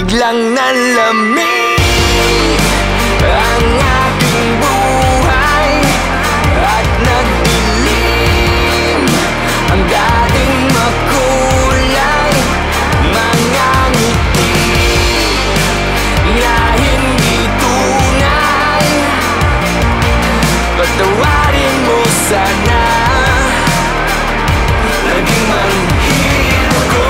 biglang nanlamig ang aking buhay at nagdilim ang dating makulay mga ngiti na hindi tunay. Patawarin mo sana, naging manghihiro ko.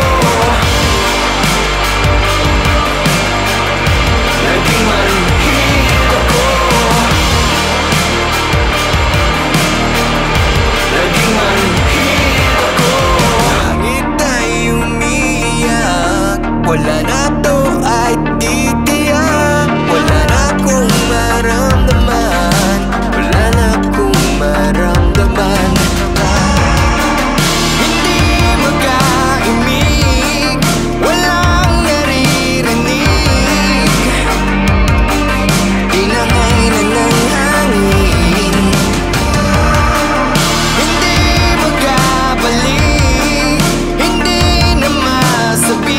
Wala na to ay titiyak, wala na kong maramdaman, wala na kong maramdaman. Hindi magkaimig, walang naririnig, inangay na ng hangin. Hindi magkabalik, hindi na masabi.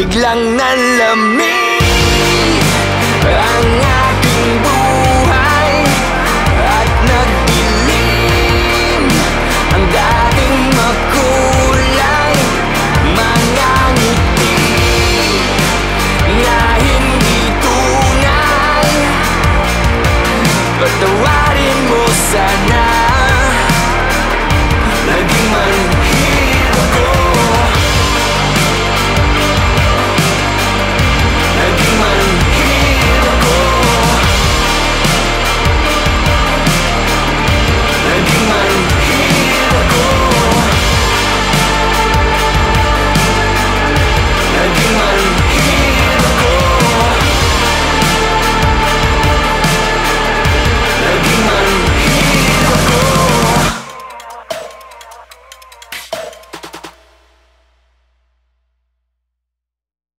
Biglang nanlamig ang